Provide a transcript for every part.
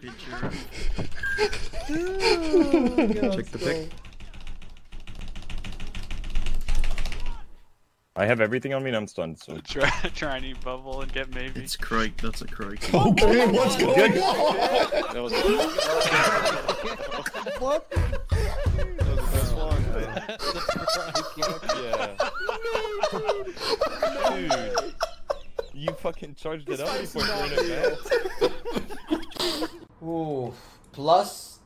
Picture. Check the pic. I have everything on me and I'm stunned, so... Try any bubble and get maybe. It's Crike, that's a Crike. Okay, what's going on? That was what? That was the best one. Yeah. Dude. You fucking charged it up before doing it back. Oof. Plus...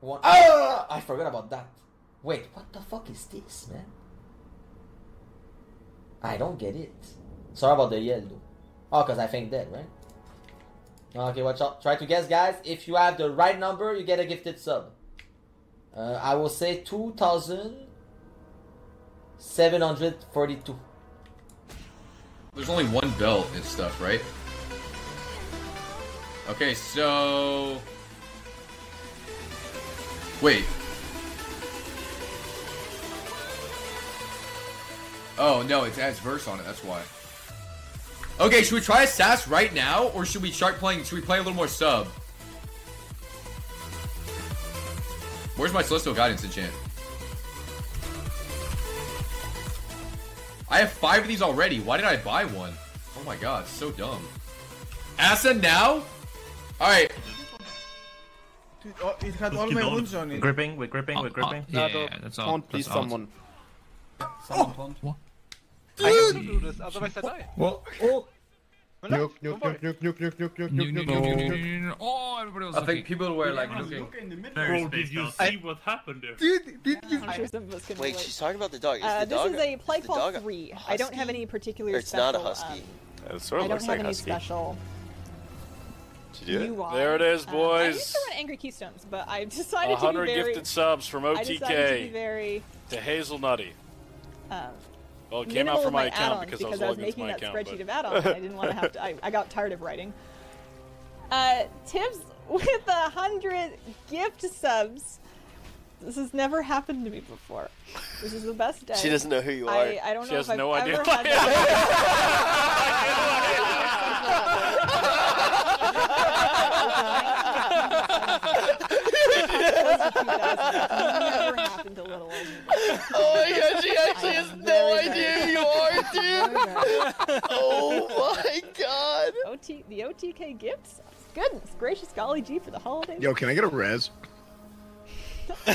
one... Ah! I forgot about that. Wait, what the fuck is this, man? I don't get it. Sorry about the yellow. Oh, because I think that, right? Okay, watch out. Try to guess, guys. If you have the right number, you get a gifted sub. I will say 2,742. There's only one belt and stuff, right? Okay, so... wait. Oh, no, it adds verse on it, that's why. Okay, should we try a sass right now, or should we start playing, should we play a little more sub? Where's my Celestial Guidance enchant? I have 5 of these already, why did I buy one? Oh my god, so dumb. Asa now? Alright. Dude, oh, it had all my wounds on it. Gripping, we're gripping, we're gripping. Yeah, that's all. Can't please someone. What? I have to do this, otherwise I die. What? Oh! Nuke. Oh, everybody was looking. I think people were like looking. Bro, did you see what happened there? Dude, did you? Wait, she's talking about the dog. This is a play call 3. I don't have any particular special. It's not a husky. It sort of looks like a husky. I don't have any special. There it is, boys. I used to run Angry Keystones, but I decided to be very... 100 gifted subs from OTK. I decided to be very... to Hazelnutty. Well, it came out from my account because I was making that spreadsheet of add-ons. I didn't want to have to. I got tired of writing. Tibbs with 100 gift subs. This has never happened to me before. This is the best day. She doesn't know who you are. I don't know. She has no idea. Ever had that. Never happened to little old me. Oh my god, she actually has no idea who you are, dude! Oh my god! The OTK gifts? Goodness gracious, golly gee, for the holidays. Yo, can I get a res? Oh?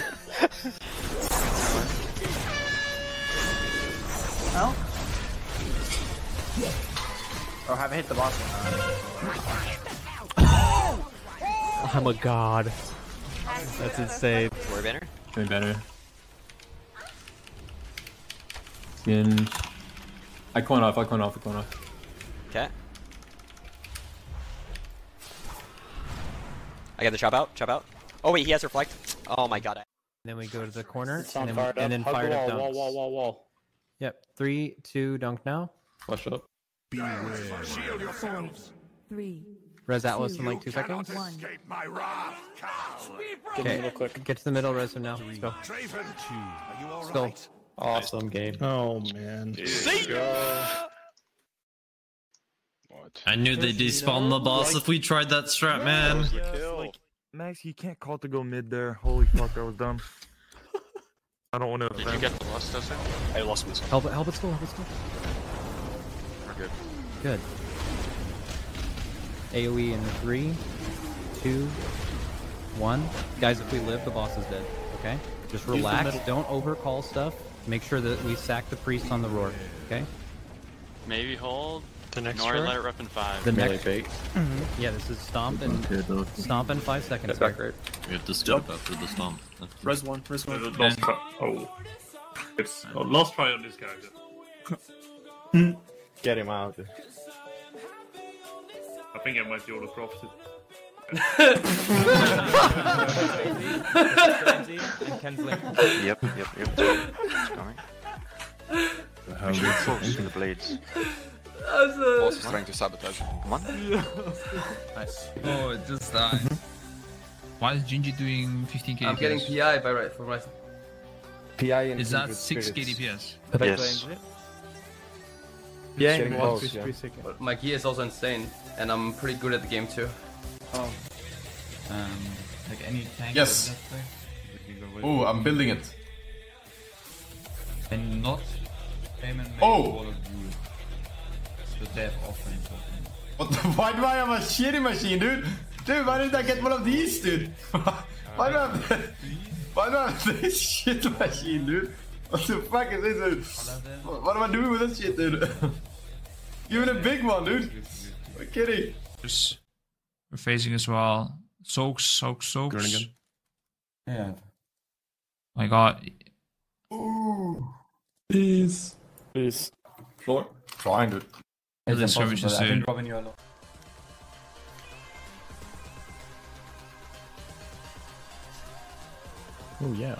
Oh, I haven't hit the boss. Oh! I'm a god. That's insane. We're better? We're better. I coin off. Okay. I got the chop out. Oh wait, he has reflect. Oh my god. Then we go to the corner, and then fire up dunks. Wall. Yep, 3, 2, dunk now. Flush up. Shield yourselves. 3. Res Atlas in like 2 seconds. Okay, get to the middle, res him now. Let's go. Let's go. Awesome game. Oh man. See ya! I knew they'd despawn the boss if we tried that strat, man. Max, you can't call to go mid there. Holy fuck, that was dumb. I don't want to. Did you get the loss, does it? I lost myself. Help us go, We're good. Good. AoE in 3, 2, 1. Guys, if we live, the boss is dead. Okay? Just relax. Don't overcall stuff. Make sure that we sack the priest on the roar, okay? Maybe hold the next roar. Let it rep in 5. The next fake. Mm-hmm. Yeah, this is stomp and stomp in 5 seconds. Back right. We have to stop after the stomp. Res one. Lost try. Oh, it's lost try on this character. Get him out. I think I might be able to prop it. Yep. It's coming. The blades. Boss is trying to sabotage. Come on. Nice. Oh, it just died. Why is Gingy doing 15k? I'm getting PI by right for right. PI and is that 6 KDPS? Yes. Yeah. My gear is also insane, and I'm pretty good at the game too. Oh. like any tank. Yes. Oh, I'm building it. And not payment. Oh. The dev offense. What the? Why do I have a shitty machine, dude? Dude, why didn't I get one of these, dude? Why do I have this? Why do I have this shit machine, dude? What the fuck is this, dude? What am I doing with this shit, dude? Even a big one, dude. I'm kidding. We're facing as well. Soaks. Groningen. Yeah. My God. Ooh. Please. Floor. Trying, dude. It's impossible. I think Robin, you are low. Oh yeah.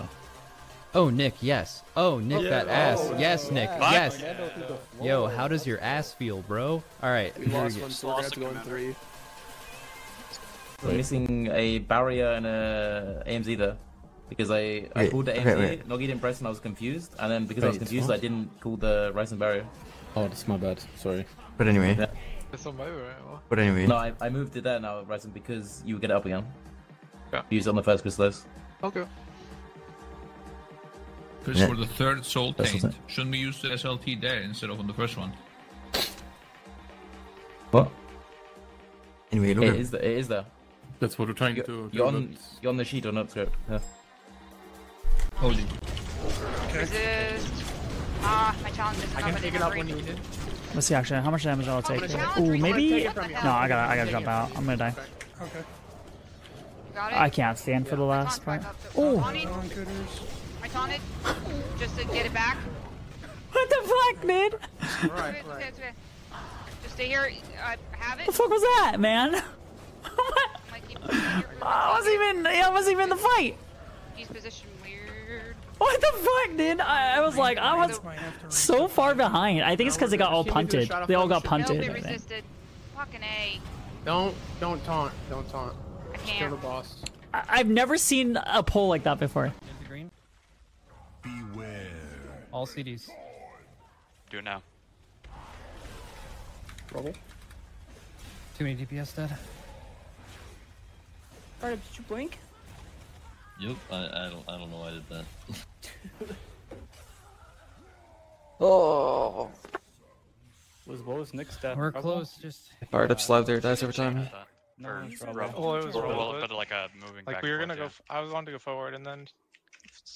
Oh Nick, yes. Oh Nick, yeah. That ass. Oh, yes, Nick. Yeah. Yes. Yeah. Yo, how does your ass feel, bro? All right. We lost one, so lost going three. We're missing a barrier and a AMZ there, because I pulled the AMZ. Noggy didn't press and I was confused, and then because I was confused, I didn't pull the Ryzen barrier. Oh, that's my bad. Sorry. But anyway. Yeah. That's on my way, right? But anyway. No, I moved it there now, Ryzen, because you get it up again. Yeah. Use it on the first crystals. Okay. Because for the third soul taint, shouldn't we use the SLT there instead of on the first one? What? Anyway, look at it. It is there. That's what we're trying to do. You're on the sheet or not, sir? Yeah. Holy. Okay. Ah, my challenge is I can pick it up when needed. Let's see, actually, how much damage I'll take. Ooh, maybe. No, I gotta jump out. I'm gonna die. Okay. I can't stand for the last part. Ooh. On it, just to get it back. What the fuck, man? Right. Just stay here. Have it. What the fuck was that, man? I wasn't even in the fight. He's positioned weird. What the fuck, dude? I was like, I was so far behind. I think it's because they got all punted. They all got punted. They resisted. Fucking A. Don't taunt. Don't taunt. I can't. Kill the boss. I've never seen a pull like that before. All CDs. Do it now. Rubble. Too many DPS dead. Alright, did you blink? Yep, I don't know why I did that. Oh. What was Nick's death? We're close, just. Alright, up slab there, dies every time. No, oh, it was rubble, but like a moving. Like back we were gonna go. I was wanting to go forward and then.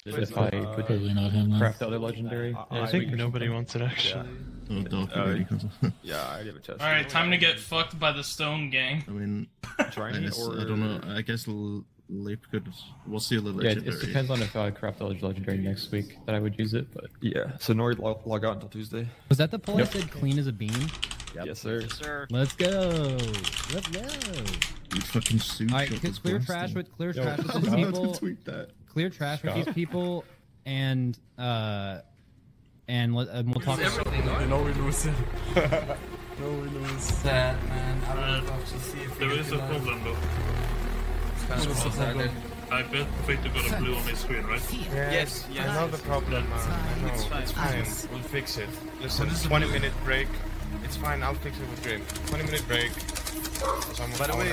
If I could totally not him, craft the other legendary. I think nobody wants it actually. Yeah, I give a chest. All right, time to get fucked by the stone gang. I mean, I don't know. I guess Leap could. We'll see a little legendary. Yeah, it depends on if I craft the legendary next week that I would use it. But yeah, so Nori log out until Tuesday. Was that the pull that said clean as a bean? Yep. Yes, sir. Let's go. Let's go. You fucking suit. All right, clear trash with these people. Tweet that. Clear trash with these people, and we'll talk. You know we lose it. No, we lose. Sad, man. I don't know to see if there is a problem though. I bet Victor got a blue on his screen, right? Yes. I know the problem. I know. It's fine. We'll fix it. Listen, 20-minute break. It's fine. I'll fix it with Grim. 20-minute break. By the way,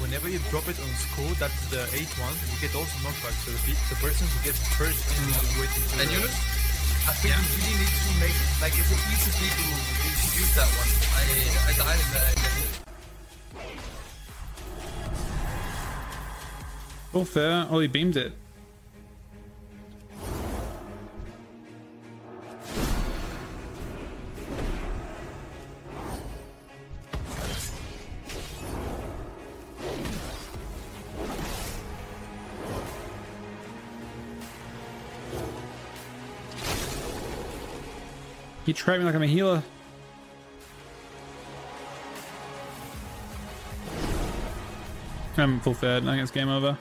whenever you drop it on school, that's the 8th one, you get also knockback, so the person who gets first in the waiting to I think you really need to make, like, it's an easy thing to use that one. I died in that, I guess. Oh, fair. Oh, he beamed it. You trap me like I'm a healer. I'm full third. I think it's game over.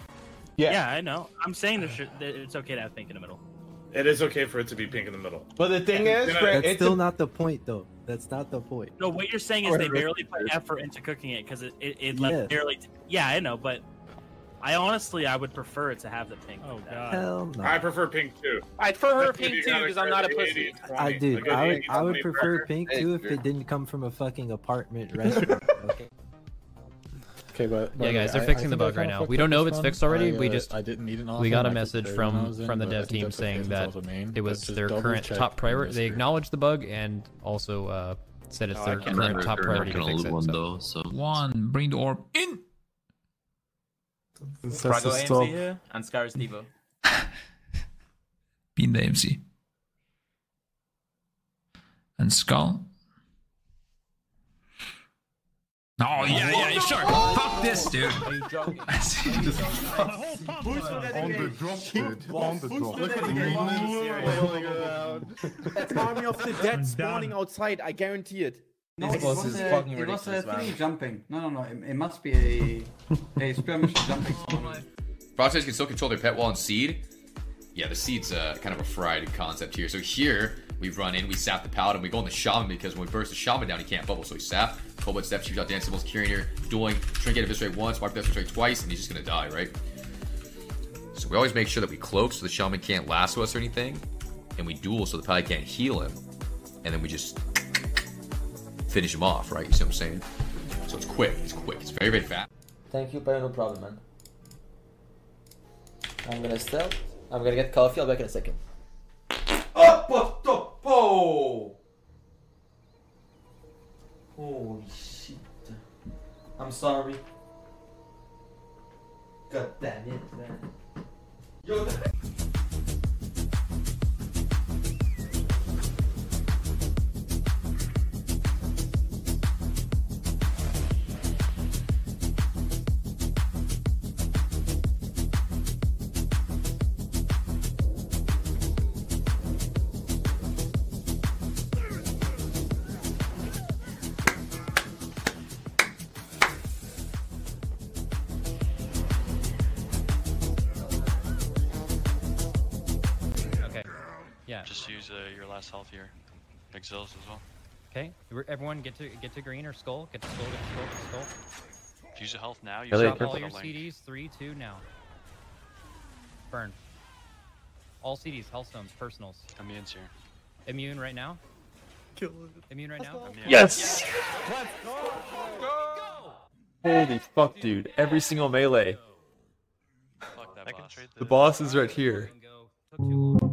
Yeah, I know. I'm saying that it's okay to have pink in the middle. It is okay for it to be pink in the middle. But the thing is, that's still not the point, though. That's not the point. No, what you're saying is they barely put effort into cooking it because it left barely. Yeah, I know, but. I would prefer it to have the pink. Oh god. Hell no. I prefer pink too. I prefer pink too because I'm not a pussy. I do. Like I would prefer pink too if it didn't come from a fucking apartment restaurant. Okay. Okay, but yeah, guys, they're fixing the bug right now. We don't know if it's fixed already. We just we got a message from the dev team saying that it was their current top priority. They acknowledged the bug and also said it's their current top priority to fix it. So one, bring the orb in. Frago AMC here and Scarus Devo. Bean the AMC. And Skull. Oh, yeah, sure. Oh, fuck this, dude. Are you joking? On the drop, dude. Look at the green. That's army of the dead spawning outside. I guarantee it. No, this boss is fucking ridiculous. It was 3 jumping. No. It must be a skirmish jumping. Proxies can still control their pet while in seed. Yeah, the seed's kind of a fried concept here. So here, we run in, we sap the paladin, we go on the shaman because when we burst the shaman down, he can't bubble. So we sap, Cobalt Steps, Cheap Shot, Dance Symbols, Curinator, Dueling, Trinket, Eviscerate once, Mark Eviscerate twice, and he's just gonna die, right? So we always make sure that we cloak so the shaman can't lasso us or anything, and we duel so the paladin can't heal him, and then we just finish him off, right? You see what I'm saying? So it's quick, it's very, very fast. Thank you, no problem, man. I'm gonna stealth. I'm gonna get coffee, I'll be back in a second. Up, what the po! Holy shit. I'm sorry. God damn it, man. Yo, yeah. Just use your last health here. Exils as well. Okay. Everyone get to green or skull. Get to skull. Get to skull. Use the health now. You drop all your CDs. 3, 2 now. Burn. All CDs, Hellstones, personals. Immune's here. Immune right now. Kill it. Immune right now. Immune. Yes. Let's go. Holy fuck, dude! Every single melee. Fuck that boss. The boss is right here.